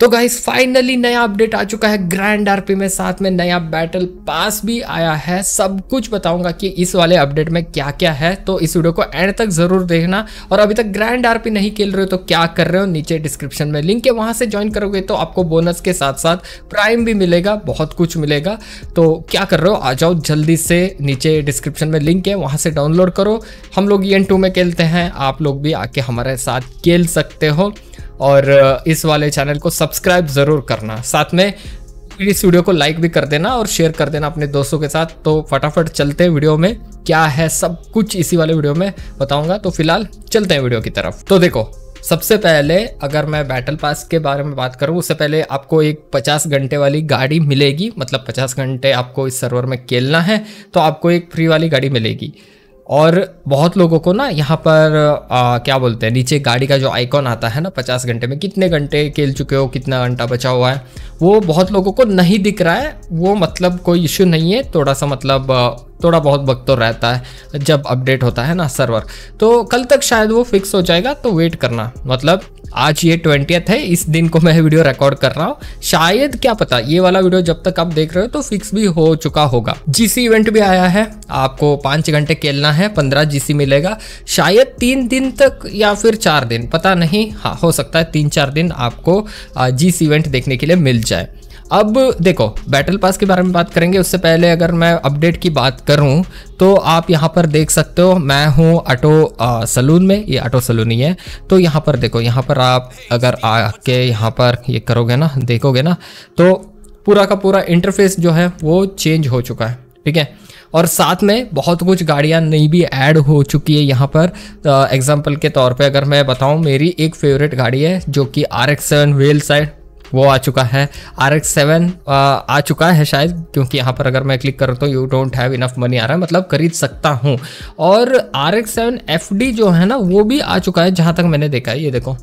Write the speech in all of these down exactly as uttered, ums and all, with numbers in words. तो guys finally नया update आ चुका है ग्रैंड आरपी में, साथ में नया बैटल पास भी आया है। सब कुछ बताऊंगा कि इस वाले अपडेट में क्या क्या है, तो इस वीडियो को एंड तक जरूर देखना। और अभी तक ग्रैंड आरपी नहीं खेल रहे हो तो क्या कर रहे हो, नीचे डिस्क्रिप्शन में लिंक है, वहां से ज्वाइन करोगे तो आपको बोनस के साथ साथ प्राइम भी मिलेगा, बहुत कुछ मिलेगा। तो क्या कर रहे हो, आ जाओ जल्दी से, नीचे डिस्क्रिप्शन में लिंक है, वहां से डाउनलोड करो। हम लोग ई एन टू में खेलते हैं, आप लोग भी आके हमारे साथ खेल सकते हो। और इस वाले चैनल को सब्सक्राइब ज़रूर करना, साथ में इस वीडियो को लाइक भी कर देना और शेयर कर देना अपने दोस्तों के साथ। तो फटाफट चलते हैं वीडियो में, क्या है सब कुछ इसी वाले वीडियो में बताऊंगा। तो फिलहाल चलते हैं वीडियो की तरफ। तो देखो, सबसे पहले अगर मैं बैटल पास के बारे में बात करूं, उससे पहले आपको एक पचास घंटे वाली गाड़ी मिलेगी, मतलब पचास घंटे आपको इस सर्वर में खेलना है तो आपको एक फ्री वाली गाड़ी मिलेगी। और बहुत लोगों को ना यहाँ पर आ, क्या बोलते हैं, नीचे गाड़ी का जो आइकॉन आता है ना, पचास घंटे में कितने घंटे खेल चुके हो, कितना घंटा बचा हुआ है, वो बहुत लोगों को नहीं दिख रहा है। वो मतलब कोई इशू नहीं है, थोड़ा सा मतलब थोड़ा बहुत वक्त तो रहता है जब अपडेट होता है ना सर्वर, तो कल तक शायद वो फिक्स हो जाएगा, तो वेट करना। मतलब आज ये ट्वेंटियथ है, इस दिन को मैं वीडियो रिकॉर्ड कर रहा हूँ, शायद क्या पता ये वाला वीडियो जब तक आप देख रहे हो तो फिक्स भी हो चुका होगा। जीसी इवेंट भी आया है, आपको पाँच घंटे खेलना है, पंद्रह जीसी मिलेगा, शायद तीन दिन तक या फिर चार दिन पता नहीं, हाँ हो सकता है तीन चार दिन आपको जीसी इवेंट देखने के लिए मिल जाए। अब देखो बैटल पास के बारे में बात करेंगे, उससे पहले अगर मैं अपडेट की बात करूं तो आप यहां पर देख सकते हो, मैं हूं ऑटो सलून में, ये ऑटो सलून ही है। तो यहां पर देखो, यहां पर आप अगर आके यहां पर ये करोगे ना, देखोगे ना, तो पूरा का पूरा इंटरफेस जो है वो चेंज हो चुका है, ठीक है। और साथ में बहुत कुछ गाड़ियां नई भी ऐड हो चुकी है यहाँ पर। एग्जाम्पल के तौर पर अगर मैं बताऊँ, मेरी एक फेवरेट गाड़ी है जो कि R X seven wheel side वो आ चुका है, आर एक्स सेवन आ चुका है शायद, क्योंकि यहाँ पर अगर मैं क्लिक करता तो you don't have enough money आ रहा है, मतलब खरीद सकता हूँ। और R X seven F D जो है ना वो भी आ चुका है जहाँ तक मैंने देखा है, ये देखो,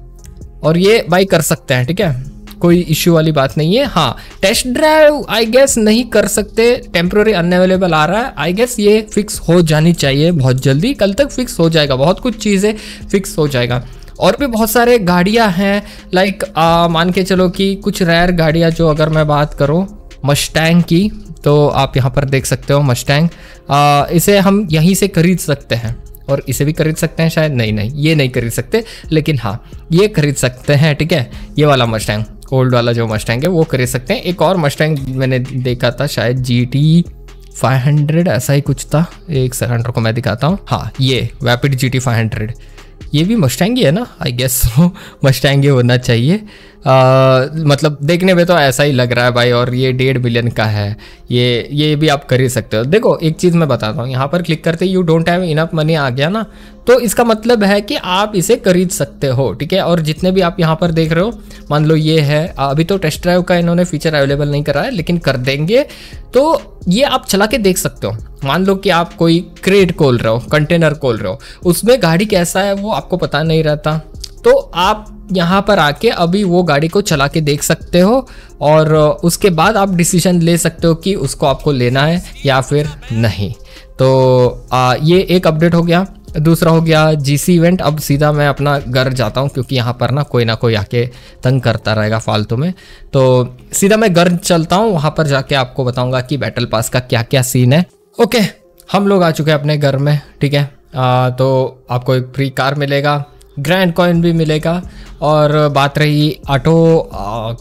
और ये बाई कर सकते हैं, ठीक है, कोई इश्यू वाली बात नहीं है। हाँ, टेस्ट ड्राइव आई गेस नहीं कर सकते, टेम्प्रोरी अनअवेलेबल आ रहा है, आई गेस ये फिक्स हो जानी चाहिए बहुत जल्दी, कल तक फिक्स हो जाएगा, बहुत कुछ चीज़ें फिक्स हो जाएगा। और भी बहुत सारे गाड़ियां हैं, लाइक मान के चलो कि कुछ रेयर गाड़ियां, जो अगर मैं बात करूं मस्टैंग की, तो आप यहां पर देख सकते हो मस्टैंग, इसे हम यहीं से खरीद सकते हैं, और इसे भी खरीद सकते हैं शायद, नहीं नहीं ये नहीं खरीद सकते, लेकिन हाँ ये खरीद सकते हैं, ठीक है। ये वाला मस्टैंग, ओल्ड वाला जो मस्टैंग है वो खरीद सकते हैं। एक और मस्टैंग मैंने देखा था शायद जी टी फाइव हंड्रेड ऐसा ही कुछ था, एक सेकंड रुको मैं दिखाता हूँ। हाँ, ये rapid G T five hundred, ये भी मस्टैंग ही है ना, आई गेस सो मस्टैंग ही होना चाहिए। आ, मतलब देखने में तो ऐसा ही लग रहा है भाई। और ये डेढ़ मिलियन का है, ये ये भी आप खरीद सकते हो। देखो एक चीज़ मैं बताता हूँ, यहाँ पर क्लिक करते you don't have enough money आ गया ना, तो इसका मतलब है कि आप इसे खरीद सकते हो, ठीक है। और जितने भी आप यहाँ पर देख रहे हो, मान लो ये है, अभी तो टेस्ट ड्राइव का इन्होंने फीचर अवेलेबल नहीं करा है, लेकिन कर देंगे, तो ये आप चला के देख सकते हो। मान लो कि आप कोई क्रेट खोल रहे हो, कंटेनर खोल रहे हो, उसमें गाड़ी कैसा है वो आपको पता नहीं रहता, तो आप यहाँ पर आके अभी वो गाड़ी को चला के देख सकते हो, और उसके बाद आप डिसीजन ले सकते हो कि उसको आपको लेना है या फिर नहीं। तो आ, ये एक अपडेट हो गया। दूसरा हो गया जीसी इवेंट। अब सीधा मैं अपना घर जाता हूँ, क्योंकि यहाँ पर ना कोई ना कोई आके तंग करता रहेगा फालतू में, तो सीधा मैं घर चलता हूँ, वहाँ पर जाके आपको बताऊँगा कि बैटल पास का क्या क्या सीन है। ओके, हम लोग आ चुके हैं अपने घर में, ठीक है। आ, तो आपको एक फ्री कार मिलेगा, ग्रैंड कॉइन भी मिलेगा, और बात रही ऑटो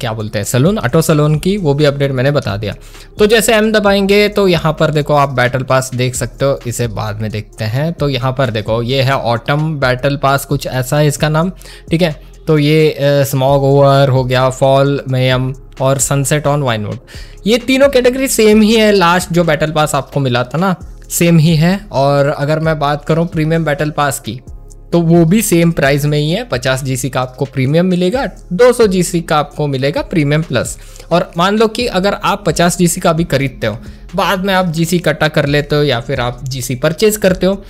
क्या बोलते हैं सलून, ऑटो सलून की, वो भी अपडेट मैंने बता दिया। तो जैसे एम दबाएंगे तो यहाँ पर देखो आप बैटल पास देख सकते हो, इसे बाद में देखते हैं। तो यहाँ पर देखो ये है ऑटम बैटल पास, कुछ ऐसा है इसका नाम, ठीक है। तो ये स्मॉग ओवर हो गया, फॉल मेयम और सनसेट ऑन वाइनवुड, ये तीनों कैटेगरी सेम ही है, लास्ट जो बैटल पास आपको मिला था ना सेम ही है। और अगर मैं बात करूँ प्रीमियम बैटल पास की, तो वो भी सेम प्राइस में ही है, पचास जीसी का आपको प्रीमियम मिलेगा, दो सौ जीसी का आपको मिलेगा प्रीमियम प्लस। और मान लो कि अगर आप पचास जीसी का भी खरीदते हो, बाद में आप जीसी इकट्ठा कर लेते हो या फिर आप जीसी परचेज करते हो, तो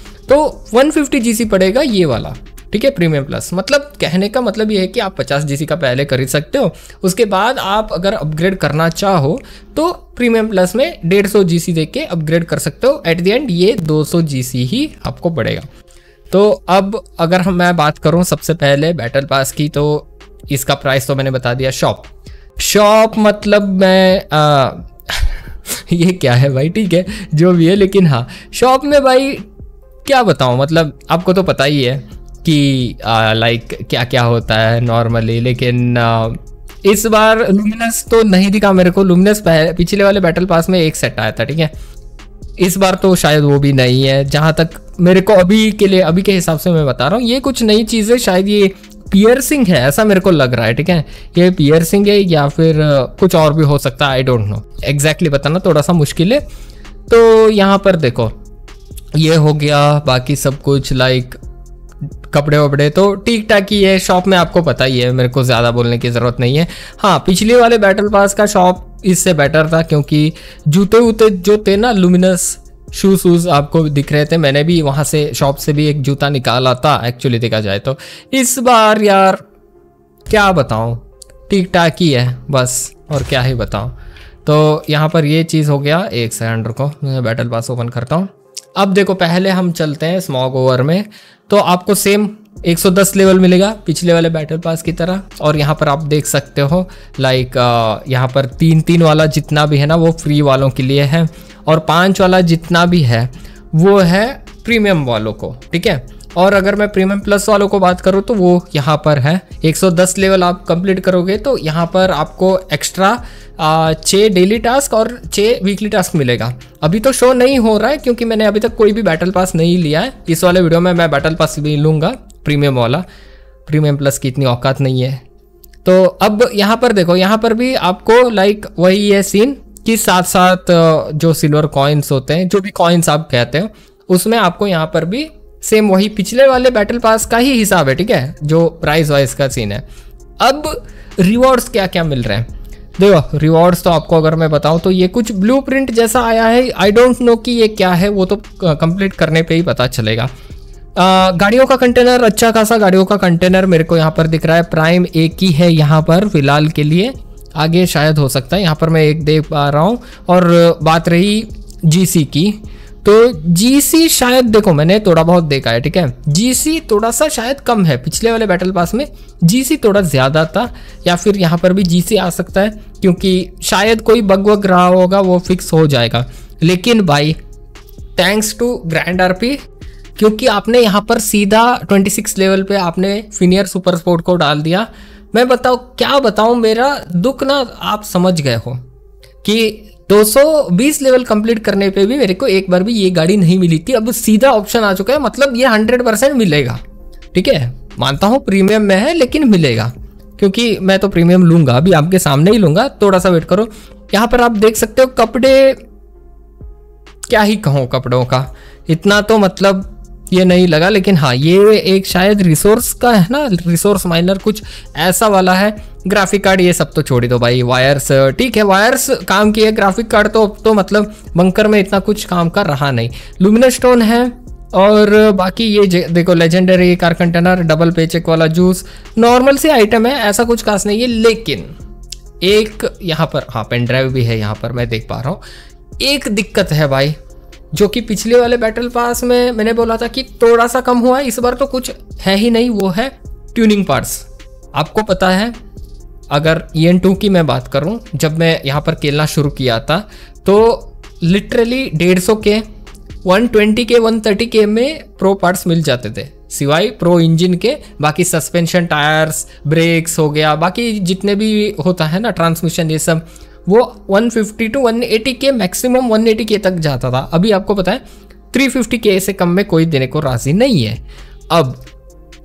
एक सौ पचास जीसी पड़ेगा ये वाला, ठीक है, प्रीमियम प्लस। मतलब कहने का मतलब ये है कि आप पचास जीसी का पहले खरीद सकते हो, उसके बाद आप अगर अपग्रेड करना चाहो तो प्रीमियम प्लस में एक सौ पचास जीसी देके अपग्रेड कर सकते हो। एट द एंड ये दो सौ जीसी ही आपको पड़ेगा। तो अब अगर हम मैं बात करूं सबसे पहले बैटल पास की, तो इसका प्राइस तो मैंने बता दिया। शॉप शॉप मतलब मैं आ, ये क्या है भाई, ठीक है जो भी है, लेकिन हाँ शॉप में भाई क्या बताऊँ, मतलब आपको तो पता ही है कि लाइक क्या क्या होता है नॉर्मली। लेकिन आ, इस बार लुमिनस तो नहीं दिखा मेरे को। लुमिनस पिछले वाले बैटल पास में एक सेट आया था, ठीक है, इस बार तो शायद वो भी नहीं है जहाँ तक मेरे को अभी के लिए, अभी के हिसाब से मैं बता रहा हूँ। ये कुछ नई चीज़ें, शायद ये पियर्सिंग है, ऐसा मेरे को लग रहा है, ठीक है, ये पियर्सिंग है या फिर कुछ और भी हो सकता है, आई डोंट नो, एग्जैक्टली बताना थोड़ा सा मुश्किल है। तो यहाँ पर देखो ये हो गया, बाकी सब कुछ लाइक कपड़े वपड़े तो ठीक ठाक ही है। शॉप में आपको पता ही है, मेरे को ज़्यादा बोलने की ज़रूरत नहीं है। हाँ पिछले वाले बैटल पास का शॉप इससे बेटर था, क्योंकि जूते वूते जो थे ना लुमिनस शूज शूज आपको दिख रहे थे। मैंने भी वहाँ से शॉप से भी एक जूता निकाला था एक्चुअली देखा जाए तो। इस बार यार क्या बताऊँ, ठीक ठाक ही है बस, और क्या ही बताऊँ। तो यहाँ पर ये चीज़ हो गया, एक सेकेंड रुको मैं बैटल पास ओपन करता हूँ। अब देखो पहले हम चलते हैं स्मॉग ओवर में, तो आपको सेम एक सौ दस लेवल मिलेगा पिछले वाले बैटल पास की तरह। और यहाँ पर आप देख सकते हो लाइक यहाँ पर तीन तीन वाला जितना भी है ना वो फ्री वालों के लिए है, और पांच वाला जितना भी है वो है प्रीमियम वालों को, ठीक है। और अगर मैं प्रीमियम प्लस वालों को बात करूँ तो वो यहाँ पर है, एक सौ दस लेवल आप कंप्लीट करोगे तो यहाँ पर आपको एक्स्ट्रा छः डेली टास्क और छः वीकली टास्क मिलेगा। अभी तो शो नहीं हो रहा है क्योंकि मैंने अभी तक कोई भी बैटल पास नहीं लिया है। इस वाले वीडियो में मैं बैटल पास भी लूँगा प्रीमियम वाला, प्रीमियम प्लस की इतनी औकात नहीं है। तो अब यहाँ पर देखो, यहाँ पर भी आपको लाइक वही है सीन कि साथ साथ जो सिल्वर कॉइन्स होते हैं, जो भी कॉइन्स आप कहते हो, उसमें आपको यहाँ पर भी सेम वही पिछले वाले बैटल पास का ही हिसाब है, ठीक है, जो प्राइस वाइज का सीन है। अब रिवॉर्ड्स क्या क्या मिल रहे हैं देखो। रिवॉर्ड्स तो आपको अगर मैं बताऊं तो ये कुछ ब्लूप्रिंट जैसा आया है, आई डोंट नो कि ये क्या है, वो तो कंप्लीट करने पे ही पता चलेगा। आ, गाड़ियों का कंटेनर, अच्छा खासा गाड़ियों का कंटेनर मेरे को यहाँ पर दिख रहा है। प्राइम एक ही है यहाँ पर फिलहाल के लिए, आगे शायद हो सकता है, यहाँ पर मैं एक देख पा रहा हूँ। और बात रही जी सी की, तो जीसी शायद देखो मैंने थोड़ा बहुत देखा है, ठीक है, जीसी थोड़ा सा शायद कम है। पिछले वाले बैटल पास में जीसी थोड़ा ज़्यादा था, या फिर यहाँ पर भी जीसी आ सकता है क्योंकि शायद कोई बग वग रहा होगा, वो फिक्स हो जाएगा। लेकिन भाई थैंक्स टू ग्रैंड आरपी, क्योंकि आपने यहाँ पर सीधा छब्बीस लेवल पे आपने फिनियर सुपर स्पोर्ट को डाल दिया। मैं बताऊँ क्या बताऊँ, मेरा दुख ना आप समझ गए हो कि दो सौ बीस लेवल कंप्लीट करने पे भी मेरे को एक बार भी ये गाड़ी नहीं मिली थी। अब सीधा ऑप्शन आ चुका है, मतलब ये सौ परसेंट मिलेगा, ठीक है, मानता हूँ प्रीमियम में है लेकिन मिलेगा, क्योंकि मैं तो प्रीमियम लूँगा, अभी आपके सामने ही लूँगा, थोड़ा सा वेट करो। यहाँ पर आप देख सकते हो कपड़े, क्या ही कहूँ कपड़ों का, इतना तो मतलब ये नहीं लगा। लेकिन हाँ ये एक शायद रिसोर्स का है ना, रिसोर्स माइनर कुछ ऐसा वाला है। ग्राफिक कार्ड ये सब तो छोड़ ही दो भाई, वायर्स ठीक है, वायर्स काम किए, ग्राफिक कार्ड तो तो मतलब बंकर में इतना कुछ काम का रहा नहीं। लुमिनस स्टोन है, और बाकी ये देखो legendary car container, double paycheck वाला जूस, नॉर्मल से आइटम है, ऐसा कुछ खास नहीं है। लेकिन एक यहाँ पर हाँ पेन ड्राइव भी है यहाँ पर मैं देख पा रहा हूँ। एक दिक्कत है भाई, जो कि पिछले वाले बैटल पास में मैंने बोला था कि थोड़ा सा कम हुआ है, इस बार तो कुछ है ही नहीं, वो है ट्यूनिंग पार्ट्स। आपको पता है अगर ई एन टू की मैं बात करूं, जब मैं यहां पर खेलना शुरू किया था तो लिटरली डेढ़ सौ के, एक सौ बीस के, एक सौ तीस के में प्रो पार्ट्स मिल जाते थे, सिवाय प्रो इंजन के। बाकी सस्पेंशन, टायर्स, ब्रेक्स हो गया, बाकी जितने भी होता है ना ट्रांसमिशन, ये सब वो एक सौ पचास टू एक सौ अस्सी के, मैक्सिमम एक सौ अस्सी के तक जाता था। अभी आपको पता है तीन सौ पचास के से कम में कोई देने को राजी नहीं है। अब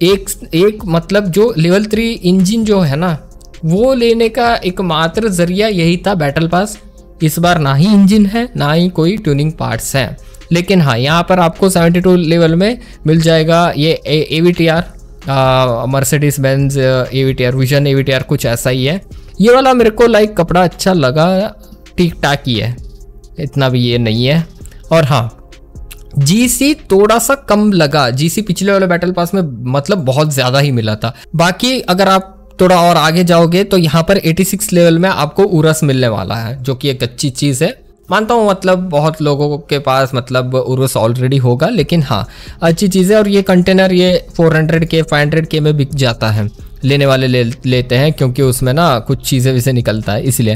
एक एक मतलब जो लेवल थ्री इंजन जो है ना, वो लेने का एकमात्र जरिया यही था बैटल पास। इस बार ना ही इंजन है ना ही कोई ट्यूनिंग पार्ट्स है। लेकिन हाँ यहाँ पर आपको बहत्तर लेवल में मिल जाएगा ये A V T R, Mercedes Benz A V T R, vision A V T R, कुछ ऐसा ही है। ये वाला मेरे को लाइक कपड़ा अच्छा लगा, ठीक ठाक ही है, इतना भी ये नहीं है। और हाँ जीसी थोड़ा सा कम लगा, जीसी पिछले वाले बैटल पास में मतलब बहुत ज़्यादा ही मिला था। बाकी अगर आप थोड़ा और आगे जाओगे तो यहाँ पर छियासी लेवल में आपको उरस मिलने वाला है, जो कि एक अच्छी चीज़ है, मानता हूँ मतलब बहुत लोगों के पास मतलब उरस ऑलरेडी होगा, लेकिन हाँ अच्छी चीज़ है। और ये कंटेनर ये चार सौ के, पाँच सौ के में बिक जाता है। लेने वाले ले लेते हैं क्योंकि उसमें ना कुछ चीज़ें वैसे निकलता है इसलिए।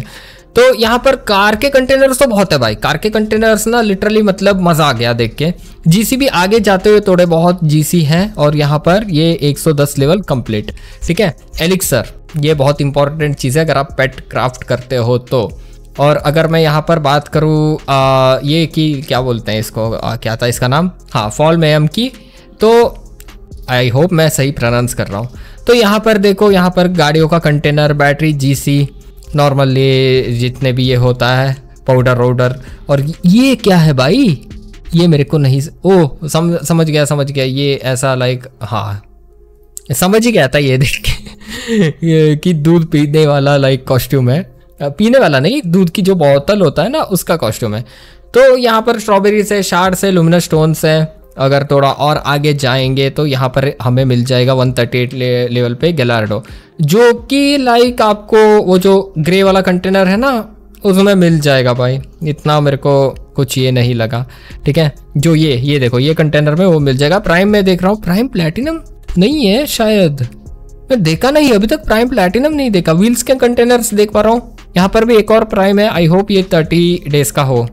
तो यहाँ पर कार के कंटेनर्स तो बहुत है भाई, कार के कंटेनर्स ना लिटरली मतलब मज़ा आ गया देख के। जीसीबी आगे जाते हुए थोड़े बहुत जीसी हैं और यहाँ पर ये एक सौ दस लेवल कंप्लीट, ठीक है। एलिक्सर ये बहुत इंपॉर्टेंट चीज़ है अगर आप पेट क्राफ्ट करते हो तो। और अगर मैं यहाँ पर बात करूँ ये कि क्या बोलते हैं इसको, आ, क्या था इसका नाम, हाँ फॉल मैम की, तो आई होप मैं सही प्रोनाउंस कर रहा हूँ। तो यहाँ पर देखो यहाँ पर गाड़ियों का कंटेनर, बैटरी, जीसी, नॉर्मली जितने भी ये होता है, पाउडर रोडर। और ये क्या है भाई, ये मेरे को नहीं, ओह सम, समझ गया समझ गया, ये ऐसा लाइक, हाँ समझ ही गया था ये देख के कि दूध पीने वाला लाइक कॉस्ट्यूम है, पीने वाला नहीं, दूध की जो बोतल होता है ना उसका कॉस्ट्यूम है। तो यहाँ पर स्ट्रॉबेरी से, शार्ड से, लुमिनस स्टोन से, अगर थोड़ा और आगे जाएंगे तो यहाँ पर हमें मिल जाएगा एक सौ अड़तीस ले, लेवल पे गैलार्डो, जो कि लाइक आपको वो जो ग्रे वाला कंटेनर है ना उसमें मिल जाएगा भाई। इतना मेरे को कुछ ये नहीं लगा, ठीक है। जो ये ये देखो ये कंटेनर में वो मिल जाएगा। प्राइम में देख रहा हूँ प्राइम प्लैटिनम नहीं है शायद, मैं देखा नहीं अभी तक, प्राइम प्लैटिनम नहीं देखा। व्हील्स के कंटेनर्स देख पा रहा हूँ, यहाँ पर भी एक और प्राइम है, आई होप ये थर्टी डेज का हो,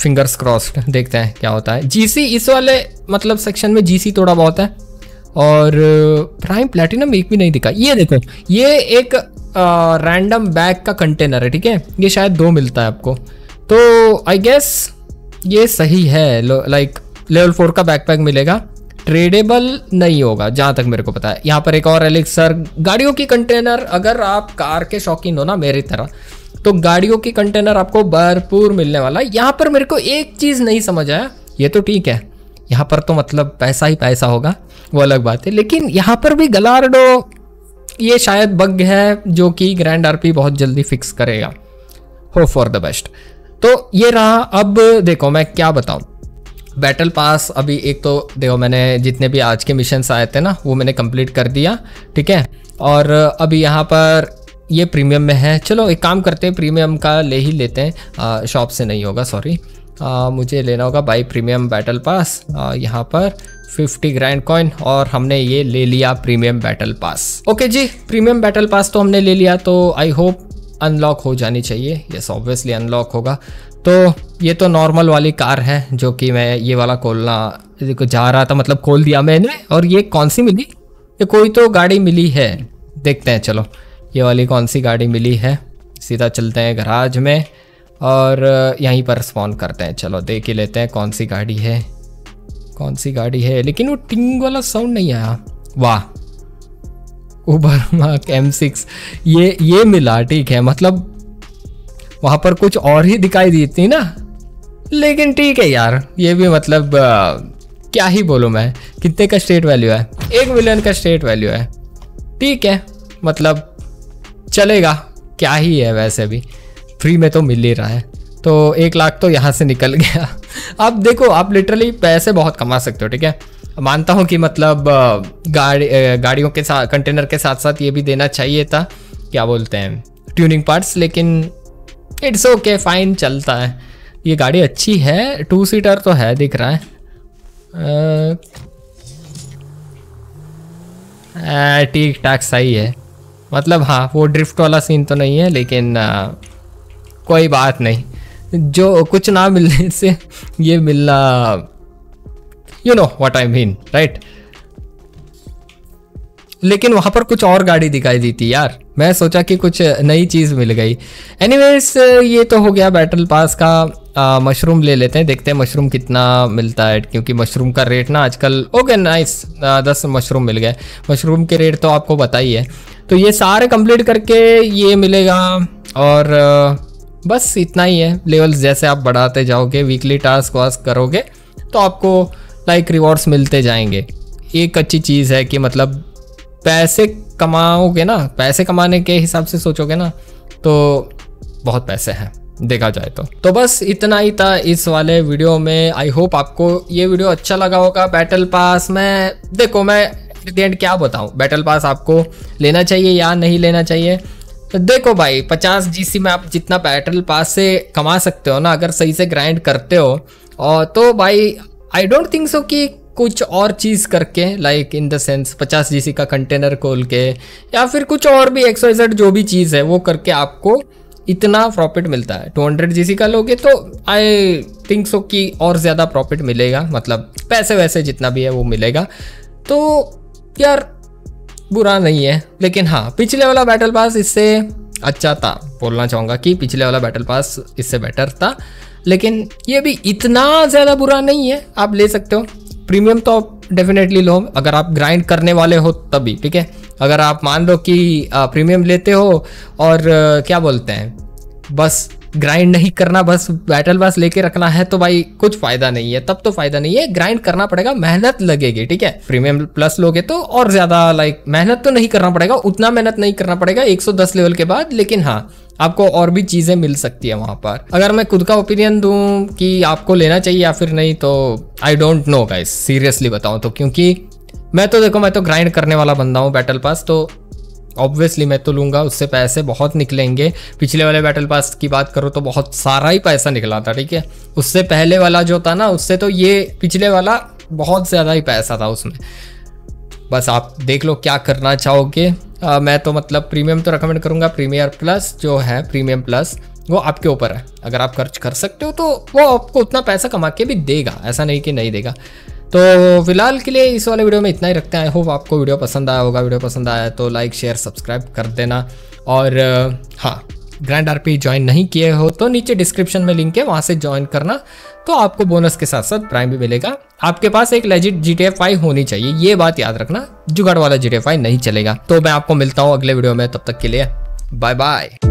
फिंगर्स क्रॉस्ड, देखते हैं क्या होता है। जीसी इस वाले मतलब सेक्शन में जीसी थोड़ा बहुत है और प्राइम प्लैटिनम एक भी नहीं दिखा। ये देखो ये एक रैंडम बैग का कंटेनर है, ठीक है, ये शायद दो मिलता है आपको, तो आई गेस ये सही है। लाइक लेवल फोर का बैकपैक मिलेगा, ट्रेडेबल नहीं होगा जहाँ तक मेरे को पता है। यहाँ पर एक और एलिक्सर, गाड़ियों की कंटेनर। अगर आप कार के शौकीन हो ना मेरी तरह तो गाड़ियों की कंटेनर आपको भरपूर मिलने वाला है। यहाँ पर मेरे को एक चीज़ नहीं समझ आया, ये तो ठीक है यहाँ पर तो मतलब पैसा ही पैसा होगा वो अलग बात है, लेकिन यहाँ पर भी गलार्डो ये शायद बग है जो कि ग्रैंड आरपी बहुत जल्दी फिक्स करेगा, होप फॉर द बेस्ट। तो ये रहा। अब देखो मैं क्या बताऊँ, बैटल पास अभी एक तो देखो मैंने जितने भी आज के मिशंस आए थे ना वो मैंने कंप्लीट कर दिया, ठीक है। और अभी यहाँ पर ये प्रीमियम में है, चलो एक काम करते हैं प्रीमियम का ले ही लेते हैं, शॉप से नहीं होगा सॉरी, मुझे लेना होगा बाई प्रीमियम बैटल पास। आ, यहाँ पर फिफ्टी ग्रैंड कॉइन और हमने ये ले लिया प्रीमियम बैटल पास। ओके जी, प्रीमियम बैटल पास तो हमने ले लिया, तो आई होप अनलॉक हो जानी चाहिए। यस ऑब्वियसली अनलॉक होगा। तो ये तो नॉर्मल वाली कार है जो कि मैं ये वाला खोलना देखो जा रहा था, मतलब खोल दिया मैंने। और ये कौन सी मिली, ये कोई तो गाड़ी मिली है, देखते हैं चलो ये वाली कौन सी गाड़ी मिली है। सीधा चलते हैं गराज में और यहीं पर स्पॉन करते हैं, चलो देख ही लेते हैं कौन सी गाड़ी है कौन सी गाड़ी है। लेकिन वो टिंग वाला साउंड नहीं आया। वाह, उबर मार्क एम सिक्स ये ये मिला, ठीक है, मतलब वहाँ पर कुछ और ही दिखाई दी थी ना, लेकिन ठीक है यार, ये भी मतलब आ, क्या ही बोलूँ मैं। कितने का स्टेट वैल्यू है, एक मिलियन का स्टेट वैल्यू है, ठीक है, मतलब चलेगा, क्या ही है, वैसे भी फ्री में तो मिल ही रहा है। तो एक लाख तो यहाँ से निकल गया। अब देखो आप लिटरली पैसे बहुत कमा सकते हो, ठीक है। मानता हूँ कि मतलब गाड़ी गाड़ियों के साथ कंटेनर के साथ साथ ये भी देना चाहिए था, क्या बोलते हैं, ट्यूनिंग पार्ट्स, लेकिन इट्स ओके फाइन, चलता है। ये गाड़ी अच्छी है, टू सीटर तो है दिख रहा है। आ, ठीक ठाक सही है, मतलब हाँ वो ड्रिफ्ट वाला सीन तो नहीं है, लेकिन आ, कोई बात नहीं, जो कुछ ना मिलने से ये मिलना, you know what I mean, right. लेकिन वहाँ पर कुछ और गाड़ी दिखाई दी थी यार, मैं सोचा कि कुछ नई चीज़ मिल गई। एनीवेज ये तो हो गया बैटल पास का। आ, मशरूम ले लेते हैं, देखते हैं मशरूम कितना मिलता है, क्योंकि मशरूम का रेट ना आजकल, ओके नाइस, दस मशरूम मिल गए। मशरूम के रेट तो आपको पता ही है। तो ये सारे कंप्लीट करके ये मिलेगा और बस इतना ही है। लेवल्स जैसे आप बढ़ाते जाओगे, वीकली टास्क वास्क करोगे तो आपको लाइक रिवॉर्ड्स मिलते जाएंगे। एक अच्छी चीज़ है कि मतलब पैसे कमाओगे ना, पैसे कमाने के हिसाब से सोचोगे ना तो बहुत पैसे हैं देखा जाए तो। तो बस इतना ही था इस वाले वीडियो में। आई होप आपको ये वीडियो अच्छा लगा होगा। बैटल पास में देखो मैं एट द एंड क्या बताऊँ, बैटल पास आपको लेना चाहिए या नहीं लेना चाहिए। तो देखो भाई पचास जीसी में आप जितना बैटल पास से कमा सकते हो ना, अगर सही से ग्राइंड करते हो, और तो भाई आई डोंट थिंक सो कि कुछ और चीज़ करके, लाइक इन द सेंस पचास जी सी का कंटेनर खोल के या फिर कुछ और भी एक्स वाई जेड जो भी चीज़ है वो करके आपको इतना प्रॉफिट मिलता है। टू हंड्रेड जीसी का लोगे तो आई थिंक सो कि और ज़्यादा प्रॉफिट मिलेगा, मतलब पैसे वैसे जितना भी है वो मिलेगा। तो यार बुरा नहीं है, लेकिन हाँ पिछले वाला बैटल पास इससे अच्छा था, बोलना चाहूँगा कि पिछले वाला बैटल पास इससे बेटर था, लेकिन ये भी इतना ज़्यादा बुरा नहीं है, आप ले सकते हो। प्रीमियम तो आप डेफिनेटली लो अगर आप ग्राइंड करने वाले हो तभी, ठीक है। अगर आप मान लो कि प्रीमियम लेते हो और आ, क्या बोलते हैं बस ग्राइंड नहीं करना, बस बैटल पास लेके रखना है तो भाई कुछ फ़ायदा नहीं है, तब तो फ़ायदा नहीं है, ग्राइंड करना पड़ेगा, मेहनत लगेगी, ठीक है। प्रीमियम प्लस लोगे तो और ज़्यादा लाइक मेहनत तो नहीं करना पड़ेगा, उतना मेहनत नहीं करना पड़ेगा एक सौ दस लेवल के बाद, लेकिन हाँ आपको और भी चीज़ें मिल सकती है वहाँ पर। अगर मैं खुद का ओपिनियन दूँ कि आपको लेना चाहिए या फिर नहीं, तो I don't know guys, seriously बताऊँ तो, क्योंकि मैं तो देखो मैं तो ग्राइंड करने वाला बंदा हूँ बैटल पास, तो ऑब्वियसली मैं तो लूँगा, उससे पैसे बहुत निकलेंगे। पिछले वाले बैटल पास की बात करो तो बहुत सारा ही पैसा निकला था, ठीक है। उससे पहले वाला जो था ना, उससे तो ये पिछले वाला बहुत ज़्यादा ही पैसा था उसमें। बस आप देख लो क्या करना चाहोगे। आ, मैं तो मतलब प्रीमियम तो रेकमेंड करूँगा, प्रीमियर प्लस जो है, प्रीमियम प्लस वो आपके ऊपर है, अगर आप खर्च कर सकते हो तो वो आपको उतना पैसा कमा के भी देगा, ऐसा नहीं कि नहीं देगा। तो फिलहाल के लिए इस वाले वीडियो में इतना ही रखते हैं। आई होप आपको वीडियो पसंद आया होगा, वीडियो पसंद आया तो लाइक शेयर सब्सक्राइब कर देना। और हाँ, ग्रैंड आरपी ज्वाइन नहीं किए हो तो नीचे डिस्क्रिप्शन में लिंक है, वहाँ से ज्वाइन करना, तो आपको बोनस के साथ साथ प्राइम भी मिलेगा। आपके पास एक legit G T A five होनी चाहिए, ये बात याद रखना, जुगाड़ वाला जी टी ए फाइव नहीं चलेगा। तो मैं आपको मिलता हूँ अगले वीडियो में, तब तक के लिए बाय बाय।